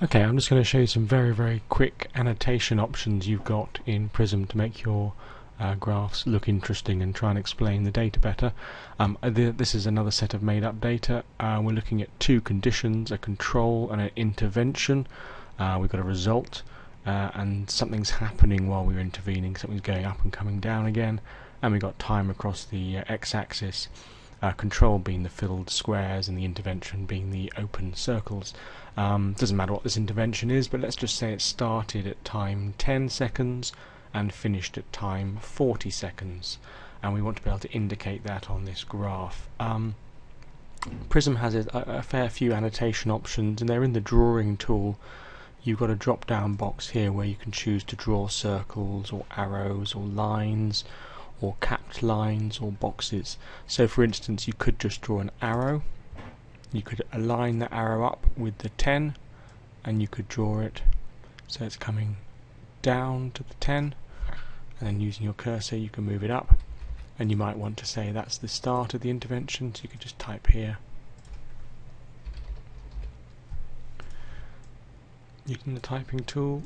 Okay, I'm just going to show you some very quick annotation options you've got in Prism to make your graphs look interesting and try and explain the data better. This is another set of made up data. We're looking at two conditions, a control and an intervention. We've got a result and something's happening while we're intervening, something's going up and coming down again, and we've got time across the x-axis. Control being the filled squares and the intervention being the open circles. Doesn't matter what this intervention is, but let's just say it started at time 10 seconds and finished at time 40 seconds, and we want to be able to indicate that on this graph. Prism has a fair few annotation options, and they're in the drawing tool. You've got a drop down box here where you can choose to draw circles or arrows or lines or capped lines or boxes. So for instance, you could just draw an arrow, you could align the arrow up with the 10, and you could draw it so it's coming down to the 10, and then using your cursor you can move it up, and you might want to say that's the start of the intervention, so you could just type here. Using the typing tool,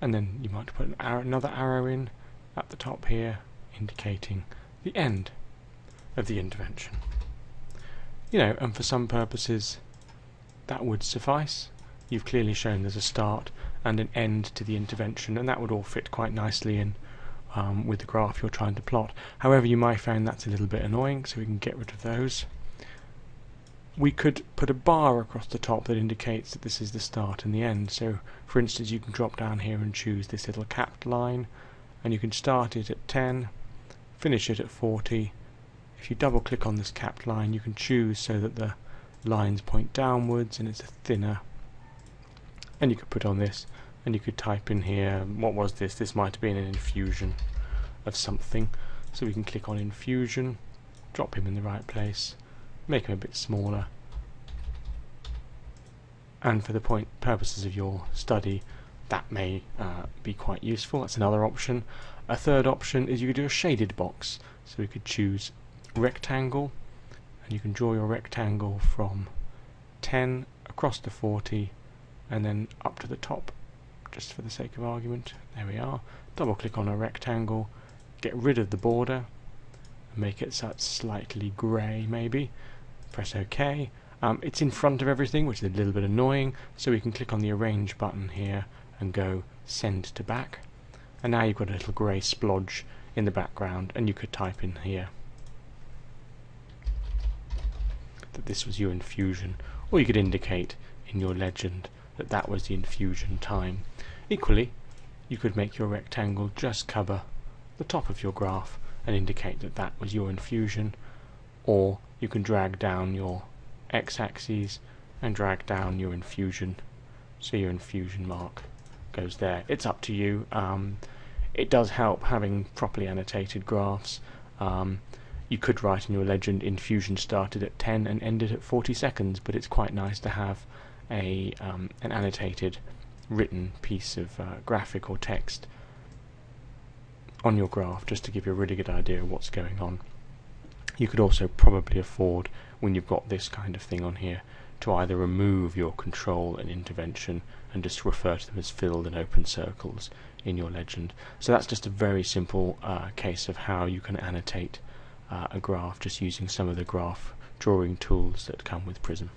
and then you might put an arrow, another arrow in at the top here, indicating the end of the intervention. You know, and for some purposes that would suffice. You've clearly shown there's a start and an end to the intervention, and that would all fit quite nicely in with the graph you're trying to plot. However, you might find that's a little bit annoying, so we can get rid of those. We could put a bar across the top that indicates that this is the start and the end. So for instance, you can drop down here and choose this little capped line, and you can start it at 10, finish it at 40. If you double click on this capped line, you can choose so that the lines point downwards and it's a thinner, and you could put on this, and you could type in here, what was this? This might have been an infusion of something, so we can click on infusion, drop him in the right place, make them a bit smaller, and for the purposes of your study that may be quite useful. That's another option. A third option is you could do a shaded box, so we could choose rectangle, and you can draw your rectangle from 10 across to 40 and then up to the top, just for the sake of argument. There we are. Double click on a rectangle, get rid of the border, make it slightly grey maybe, press OK. It's in front of everything, which is a little bit annoying, so we can click on the arrange button here and go send to back, and now you've got a little grey splodge in the background, and you could type in here that this was your infusion, or you could indicate in your legend that that was the infusion time. Equally, you could make your rectangle just cover the top of your graph and indicate that that was your infusion, or you can drag down your x-axis and drag down your infusion, so your infusion mark goes there. It's up to you. It does help having properly annotated graphs. You could write in your legend infusion started at 10 and ended at 40 seconds, but it's quite nice to have a an annotated written piece of graphic or text on your graph, just to give you a really good idea of what's going on. You could also probably afford, when you've got this kind of thing on here, to either remove your control and intervention and just refer to them as filled and open circles in your legend. So that's just a very simple case of how you can annotate a graph, just using some of the graph drawing tools that come with Prism.